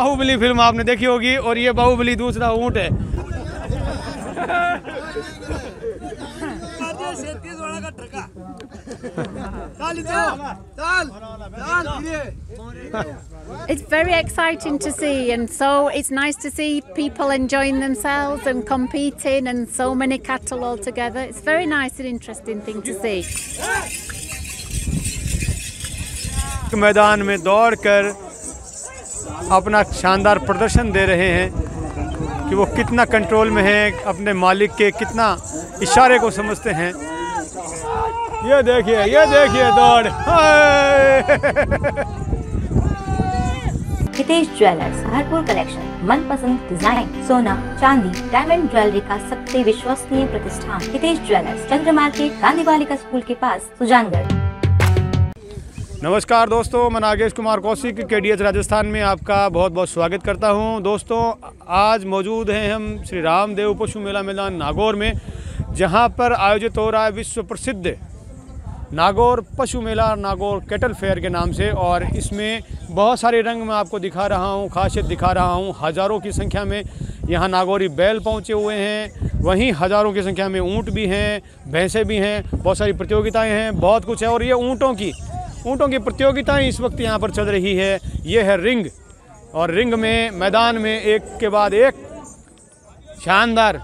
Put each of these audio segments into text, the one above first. Baahubali film आपने देखी होगी और ये बाहुबली दूसरा ऊंट है। It's very exciting to see, and so it's nice to see people enjoying themselves and competing, and so many cattle all together. It's very nice and interesting thing to see. मैदान में दौड़कर अपना शानदार प्रदर्शन दे रहे हैं कि वो कितना कंट्रोल में हैं, अपने मालिक के कितना इशारे को समझते हैं। ये देखिए, ये देखिए दौड़। हितेश ज्वेलर्स भरपूर कलेक्शन, मनपसंद डिजाइन, सोना चांदी डायमंड ज्वेलरी का सबसे विश्वसनीय प्रतिष्ठान हितेश ज्वेलर्स, चंद्रमार्ग के गांधी बालिका स्कूल के पास, सुजानगढ़। नमस्कार दोस्तों, मैं नागेश कुमार कौशिक KDH राजस्थान में आपका बहुत बहुत स्वागत करता हूं। दोस्तों, आज मौजूद हैं हम श्री रामदेव पशु मेला मैदान नागौर में, जहां पर आयोजित हो रहा है विश्व प्रसिद्ध नागौर पशु मेला, नागौर कैटल फेयर के नाम से। और इसमें बहुत सारे रंग मैं आपको दिखा रहा हूं, खासियत दिखा रहा हूं। हज़ारों की संख्या में यहाँ नागौरी बैल पहुँचे हुए हैं, वहीं हज़ारों की संख्या में ऊँट भी हैं, भैंसें भी हैं, बहुत सारी प्रतियोगिताएँ हैं, बहुत कुछ है। और ये ऊँटों की प्रतियोगिताएं इस वक्त यहाँ पर चल रही है। ये है रिंग, और रिंग में मैदान में एक के बाद एक शानदार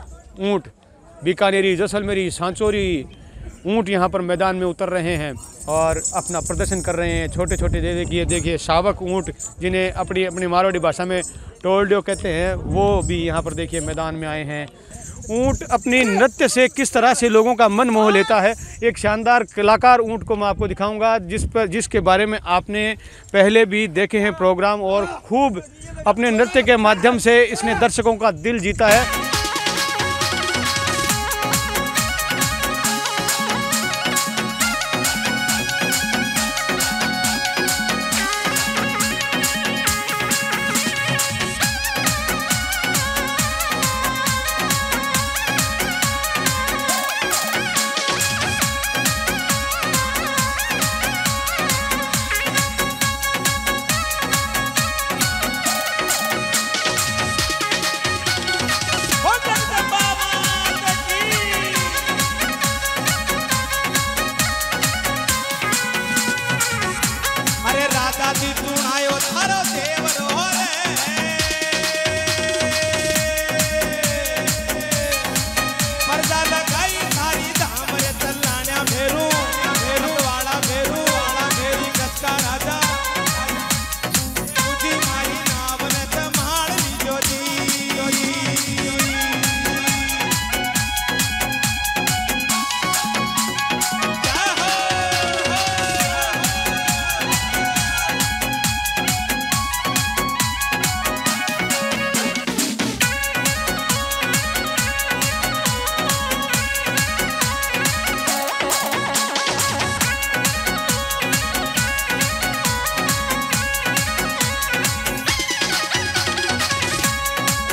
ऊँट, बीकानेरी, जैसलमेरी, सांचोरी ऊँट यहाँ पर मैदान में उतर रहे हैं और अपना प्रदर्शन कर रहे हैं। छोटे छोटे देखिए शावक ऊँट, जिन्हें अपनी मारवाड़ी भाषा में टोल्डियो कहते हैं, वो भी यहाँ पर देखिए मैदान में आए हैं। ऊँट अपने नृत्य से किस तरह से लोगों का मन मोह लेता है, एक शानदार कलाकार ऊँट को मैं आपको दिखाऊंगा, जिसके बारे में आपने पहले भी देखे हैं प्रोग्राम, और खूब अपने नृत्य के माध्यम से इसने दर्शकों का दिल जीता है।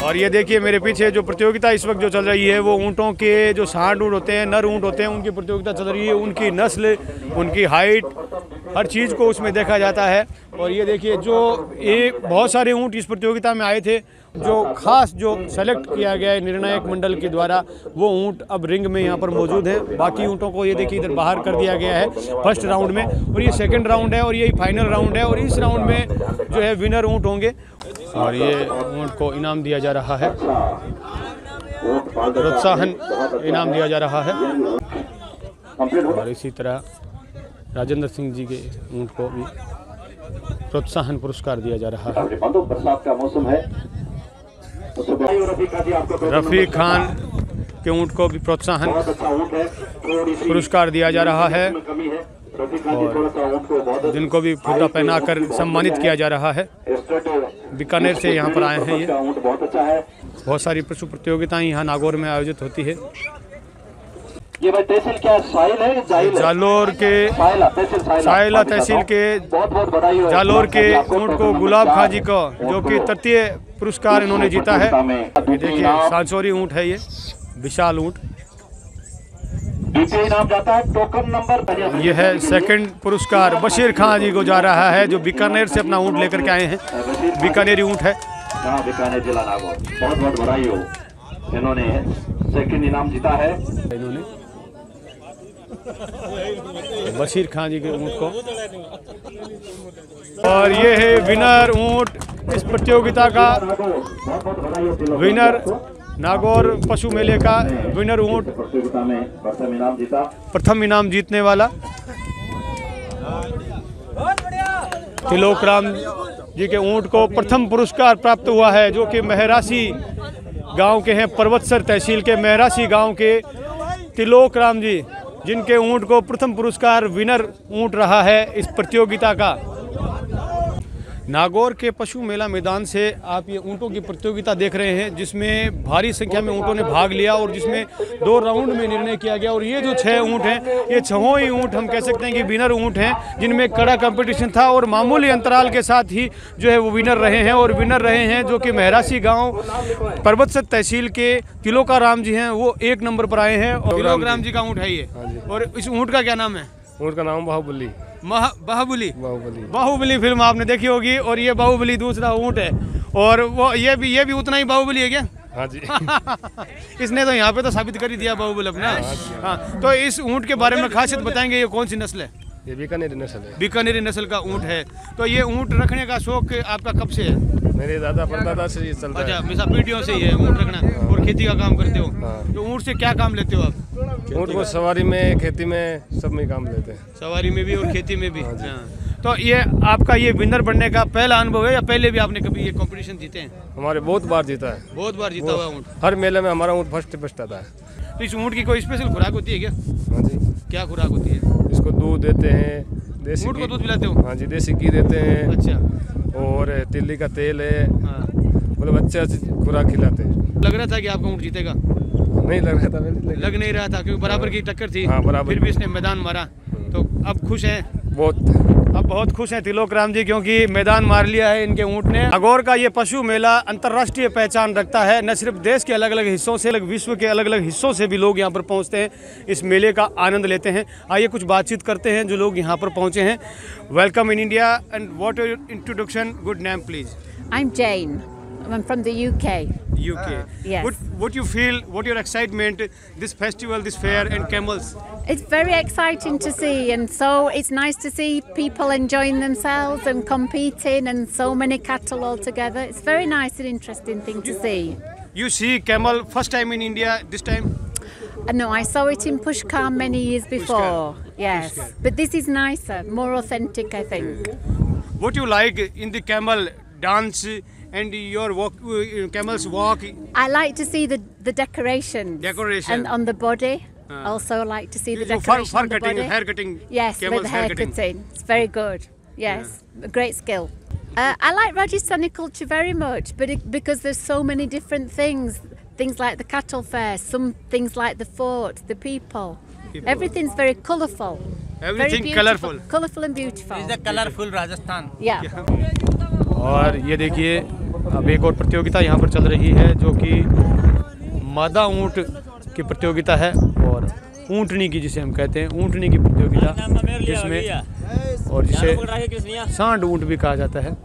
और ये देखिए मेरे पीछे जो प्रतियोगिता इस वक्त जो चल रही है, वो ऊँटों के जो सांड ऊँट होते हैं, नर ऊँट होते हैं, उनकी प्रतियोगिता चल रही है। उनकी नस्ल, उनकी हाइट, हर चीज़ को उसमें देखा जाता है। और ये देखिए जो बहुत सारे ऊँट इस प्रतियोगिता में आए थे, जो खास जो सेलेक्ट किया गया है निर्णायक मंडल के द्वारा, वो ऊँट अब रिंग में यहाँ पर मौजूद है। बाकी ऊँटों को ये देखिए इधर बाहर कर दिया गया है फर्स्ट राउंड में, और ये सेकंड राउंड है, और यही फाइनल राउंड है। और इस राउंड में जो है विनर ऊँट होंगे, और ये ऊँट को इनाम दिया जा रहा है, प्रोत्साहन इनाम दिया जा रहा है। और इसी तरह राजेंद्र सिंह जी के ऊँट को भी प्रोत्साहन पुरस्कार दिया जा रहा है। रफीक खान के ऊँट को भी प्रोत्साहन पुरस्कार दिया जा रहा है, और जिनको भी खुदा पहनाकर सम्मानित किया जा रहा है। बीकानेर से यहाँ पर आए हैं ये। बहुत सारी पशु प्रतियोगिताएं यहाँ नागौर में आयोजित होती है। जालौर के सायला तहसील के जालौर के ऊँट को गुलाब खांजी को, जो कि तृतीय पुरस्कार इन्होंने जीता है। ये देखिए सांचोरी ऊँट है, ये विशाल ऊँट। यह है सेकंड पुरस्कार बशीर खान जी को जा रहा है, जो बीकानेर से अपना ऊँट लेकर के आए हैं। बीकानेरी ऊँट है। यहाँ बीकानेर जिला नागौर, बहुत बहुत बधाई हो। इन्होंने सेकंड इनाम जीता है। इन्होंने बशीर खान जी के ऊँट को, और ये है विनर ऊँट। इस प्रतियोगिता का विनर, नागौर पशु मेले का विनर ऊँट, प्रथम इनाम जीतने वाला तिलोकराम जी के ऊँट को प्रथम पुरस्कार प्राप्त हुआ है, जो कि महरासी गांव के हैं, पर्वतसर तहसील के महरासी गांव के तिलोकराम जी, जिनके ऊँट को प्रथम पुरस्कार विनर ऊँट रहा है इस प्रतियोगिता का। नागौर के पशु मेला मैदान से आप ये ऊँटों की प्रतियोगिता देख रहे हैं, जिसमें भारी संख्या में ऊँटों ने भाग लिया और जिसमें 2 राउंड में निर्णय किया गया। और ये जो 6 ऊँट हैं, ये 6 ही ऊँट हम कह सकते हैं कि विनर ऊँट हैं, जिनमें कड़ा कंपटीशन था और मामूली अंतराल के साथ ही जो है वो विनर रहे हैं। और विनर रहे हैं जो कि महरासी गाँव पर्वतसर तहसील के तिलोकराम जी हैं, वो 1 नंबर पर आए हैं। और तिलोकराम जी का ऊँट है ये, और इस ऊँट का क्या नाम है? ऊँट का नाम बाहुबली। बाहुबली फिल्म आपने देखी होगी, और ये बाहुबली दूसरा ऊँट है, और वो ये भी उतना ही बाहुबली है क्या? हाँ जी। इसने तो यहाँ पे तो साबित कर ही दिया बाहुबली अपना। हाँ, तो इस ऊँट के बारे में खासियत बताएंगे, ये कौन सी नस्ल है? ये बीकानेरी नस्ल है। बीकानेरी नस्ल का ऊँट है। तो ये ऊँट रखने का शौक आपका कब से है? मेरे दादा परदादा से ही चलता है। अच्छा, हमेशा पीढ़ियों से ही है ऊँट रखना, और खेती का काम करते हो। तो ऊँट से क्या काम लेते हो आप? ऊँट को सवारी में, खेती में, सब में काम लेते हैं। सवारी में भी और खेती में भी। हाँ। तो ये आपका ये विनर बनने का पहला अनुभव है, या पहले भी आपने कभी ये कंपटीशन जीते हैं? हमारे बहुत बार जीता है। बहुत बार जीता हुआ ऊँट, हर मेले में हमारा ऊँट फर्स्ट आता है। तो इस ऊँट की कोई स्पेशल खुराक होती है क्या? हाँ जी। क्या खुराक होती है? इसको दूध देते हैं, देसी ऊँट को दूध पिलाते हो? हाँ जी, देसी घी देते हैं। अच्छा। और तिल्ली का तेल है, मतलब अच्छा खुराक खिलाते हैं। लग रहा था कि आपका ऊँट जीतेगा? नहीं लग रहा था, लग नहीं रहा था, क्योंकि बराबर की टक्कर थी। हाँ, बराबर। फिर भी इसने मैदान मारा, तो अब खुश हैं? अब बहुत खुश हैं तिलोकराम जी, क्योंकि मैदान मार लिया है इनके ऊँट ने। नागौर का ये पशु मेला अंतर्राष्ट्रीय पहचान रखता है, न सिर्फ देश के अलग अलग हिस्सों से, विश्व के अलग अलग हिस्सों से भी लोग यहाँ पर पहुँचते हैं, इस मेले का आनंद लेते हैं। आइए कुछ बातचीत करते हैं जो लोग यहाँ पर पहुँचे हैं। Welcome in India, and what your introduction, good name please? I am Jain, I'm from the UK. Yes. What you feel? What your excitement? This festival, this fair, and camels. It's very exciting to see, and so it's nice to see people enjoying themselves and competing, and so many cattle all together. It's very nice and interesting thing to see. You see camel first time in India this time? No, I saw it in Pushkar many years before. Pushkar. Yes, Pushkar. But this is nicer, more authentic, I think. What you like in the camel dance? And your walk, camels walk. I like to see the decorations. Decoration. And on the body, also like to see the decoration. Fur cutting, hair cutting. Yes, with hair cutting. It's very good. Yes, yeah. A great skill. I like Rajasthani culture very much, but because there's so many different things like the cattle fair, some things like the fort, the people. Everything's very colourful. Everything colourful. Colourful and beautiful. It's a colourful Rajasthan. Yeah. और ये देखिए, अब एक और प्रतियोगिता यहाँ पर चल रही है, जो कि मादा ऊँट की प्रतियोगिता है, और ऊँटनी की, जिसे हम कहते हैं ऊँटनी की प्रतियोगिता, जिसमें और जिसे सांड ऊँट भी कहा जाता है।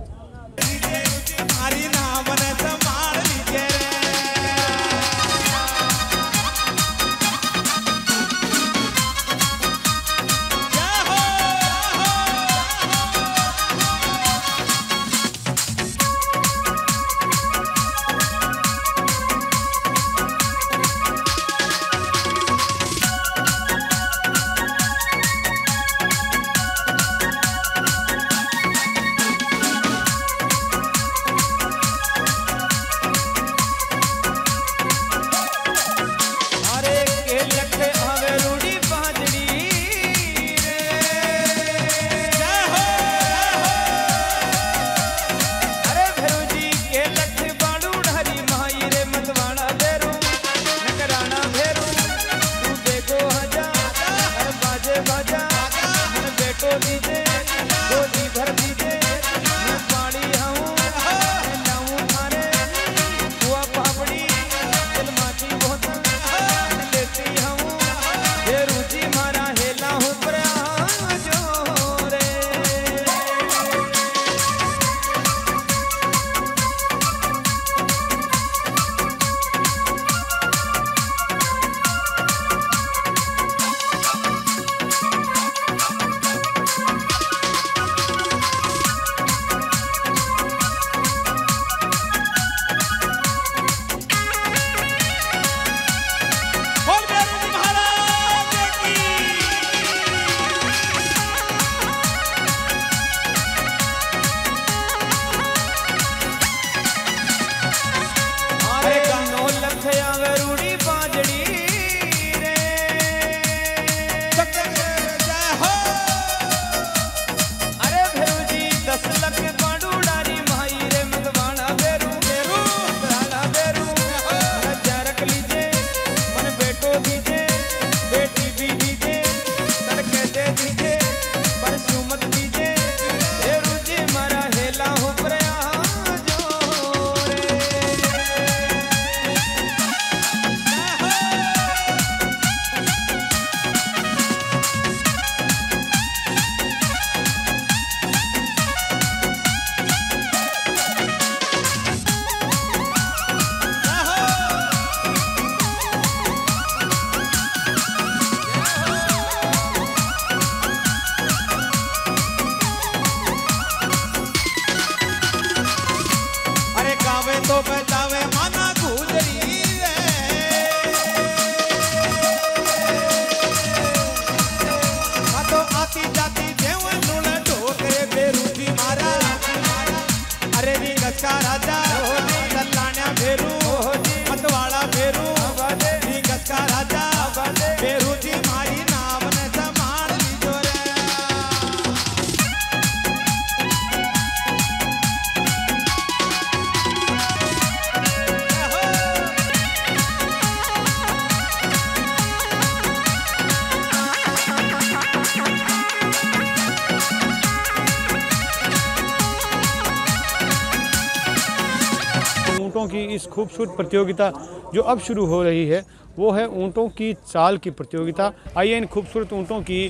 ऊँटों की इस खूबसूरत प्रतियोगिता जो अब शुरू हो रही है वो है ऊँटों की चाल की प्रतियोगिता। आइए इन खूबसूरत ऊँटों की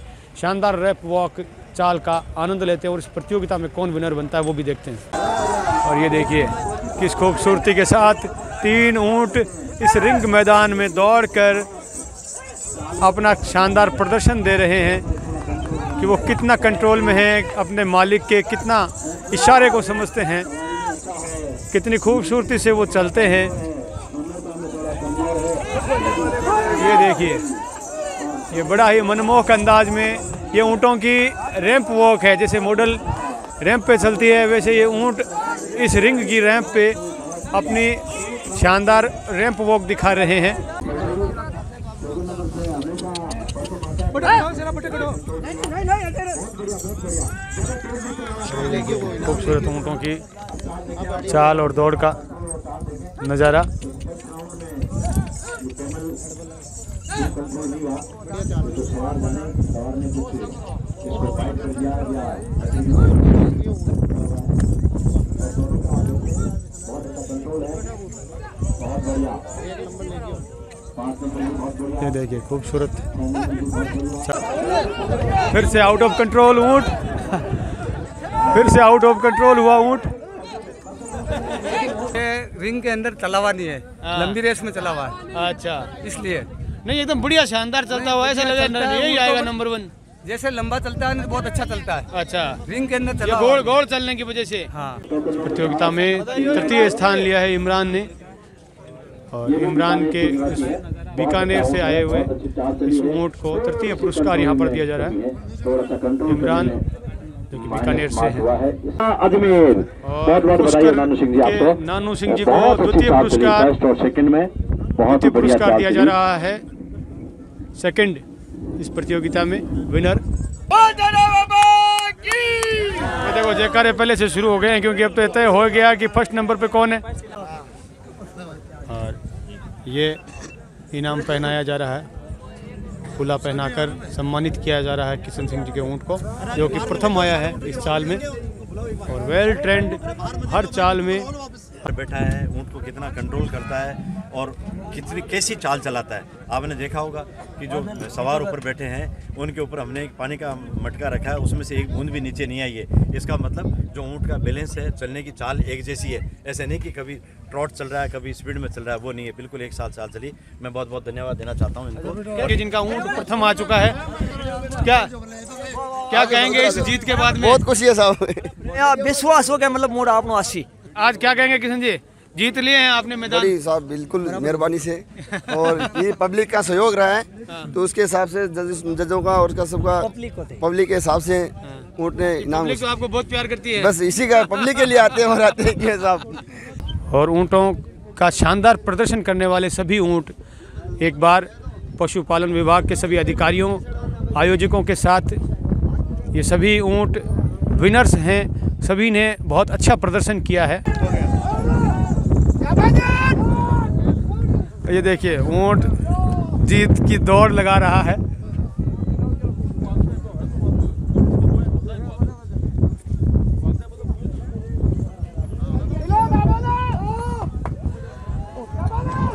शानदार रैप वॉक चाल का आनंद लेते हैं और इस प्रतियोगिता में कौन विनर बनता है वो भी देखते हैं। और ये देखिए किस खूबसूरती के साथ तीन ऊँट इस रिंग मैदान में दौड़कर अपना शानदार प्रदर्शन दे रहे हैं कि वो कितना कंट्रोल में हैं, अपने मालिक के कितना इशारे को समझते हैं, कितनी खूबसूरती से वो चलते हैं। ये देखिए, ये बड़ा ही मनमोहक अंदाज में ये ऊँटों की रैंप वॉक है। जैसे मॉडल रैंप पे चलती है वैसे ये ऊँट इस रिंग की रैंप पे अपनी शानदार रैंप वॉक दिखा रहे हैं। खूबसूरत ऊँटों की चाल और दौड़ का नज़ारा। ये देखिए खूबसूरत, फिर से आउट ऑफ कंट्रोल ऊँट, फिर से आउट ऑफ कंट्रोल हुआ ऊँट। रिंग के अंदर चला हुआ नहीं है, लंबी रेस में चला हुआ है। अच्छा, इसलिए नहीं, एकदम बढ़िया शानदार चलता हुआ, ऐसा लग रहा है यही आएगा नंबर वन। जैसे लंबा चलता है बहुत अच्छा चलता है। अच्छा, रिंग के अंदर चला, गोल गोल चलने की वजह से। हाँ, प्रतियोगिता में तृतीय स्थान लिया है इमरान ने। और इमरान के बीकानेर से आए हुए इस ऊँट को तृतीय पुरस्कार यहाँ पर दिया जा रहा है। इमरान जो कि बीकानेर से है। और पुष्कर के नानू सिंह जी को द्वितीय पुरस्कार दिया जा रहा है, सेकंड इस प्रतियोगिता में विनर। देखो जयकारे पहले से शुरू हो गए हैं क्योंकि अब तो तय हो गया कि फर्स्ट नंबर पे कौन है। और ये इनाम पहनाया जा रहा है, फूला पहनाकर सम्मानित किया जा रहा है किशन सिंह जी के ऊँट को जो कि प्रथम आया है इस चाल में। और वेल ट्रेंड हर चाल में बैठा है, ऊँट को कितना कंट्रोल करता है और कितनी कैसी चाल चलाता है। आपने देखा होगा कि जो सवार ऊपर बैठे हैं उनके ऊपर हमने एक पानी का मटका रखा है, उसमें से एक बूंद भी नीचे नहीं आई है। इसका मतलब जो ऊँट का बैलेंस है, चलने की चाल एक जैसी है। ऐसे नहीं कि कभी ट्रॉट चल रहा है कभी स्पीड में चल रहा है, वो नहीं है, बिल्कुल एक साथ चाल चली। मैं बहुत बहुत धन्यवाद देना चाहता हूँ इनको, जिनका ऊँट प्रथम आ चुका है। क्या कहेंगे इस जीत के बाद में? बहुत खुशी है साहब, विश्वास हो गया, मतलब मोड़ आप आशी। आज क्या कहेंगे किशन जी, जीत लिए हैं आपने मैदान? बड़ी साहब बिल्कुल मेहरबानी से, और ये पब्लिक का सहयोग रहा है। हाँ। तो उसके हिसाब से जजों का और सबका पब्लिक के हिसाब से ऊँट ने इनाम। पब्लिक तो आपको बहुत प्यार करती है, बस इसी का पब्लिक के लिए आते हैं और आते हैं साहब। और ऊँटों का शानदार प्रदर्शन करने वाले सभी ऊँट एक बार पशुपालन विभाग के सभी अधिकारियों आयोजकों के साथ ये सभी ऊँट विनर्स हैं, सभी ने बहुत अच्छा प्रदर्शन किया है। ये देखिए ऊँट जीत की दौड़ लगा रहा है।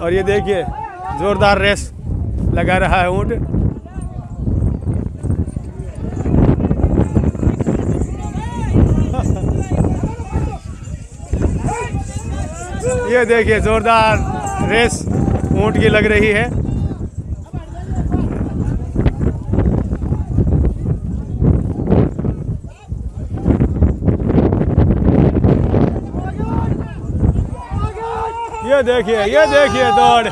और ये देखिए जोरदार रेस लगा रहा है ऊँट। ये देखिए जोरदार रेस ऊँट की लग रही है। ये देखिए दौड़।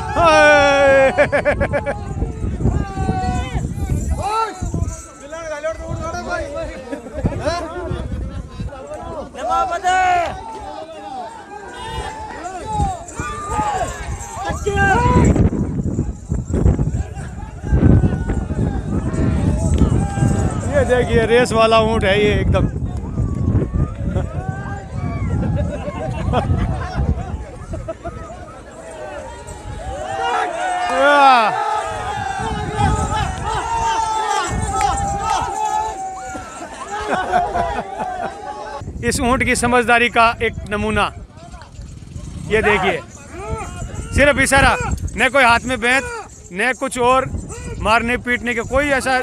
ये देखिए रेस वाला ऊँट है ये एकदम। इस ऊँट की समझदारी का एक नमूना ये देखिए। सिर्फ इशारा, न कोई हाथ में बैंत, न कुछ और मारने पीटने का कोई ऐसा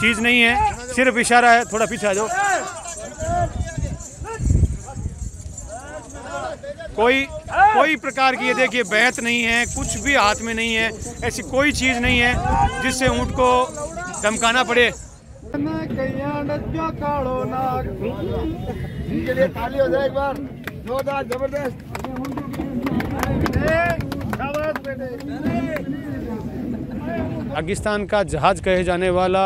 चीज़ नहीं है, सिर्फ इशारा है। थोड़ा पीछे आ जाओ। कोई प्रकार की, ये देखिए, बैंत नहीं है, कुछ भी हाथ में नहीं है, ऐसी कोई चीज़ नहीं है जिससे ऊँट को धमकाना पड़े। खाली हो जाए एक बार, जोरदार जबरदस्त। पाकिस्तान का जहाज कहे जाने वाला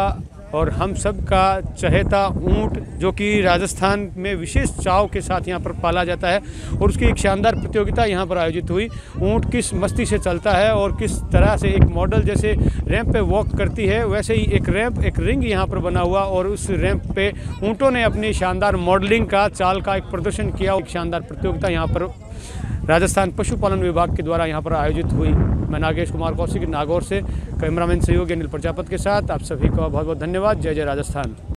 और हम सब का चहेता ऊंट, जो कि राजस्थान में विशेष चाव के साथ यहाँ पर पाला जाता है, और उसकी एक शानदार प्रतियोगिता यहाँ पर आयोजित हुई। ऊंट किस मस्ती से चलता है और किस तरह से एक मॉडल जैसे रैंप पे वॉक करती है, वैसे ही एक रैंप, एक रिंग यहाँ पर बना हुआ, और उस रैंप पे ऊँटों ने अपनी शानदार मॉडलिंग का, चाल का एक प्रदर्शन किया। एक शानदार प्रतियोगिता यहाँ पर राजस्थान पशुपालन विभाग के द्वारा यहाँ पर आयोजित हुई। मैं नागेश कुमार कौशिक नागौर से, कैमरामैन सहयोगी अनिल प्रजापत के साथ, आप सभी का बहुत बहुत धन्यवाद। जय जय राजस्थान।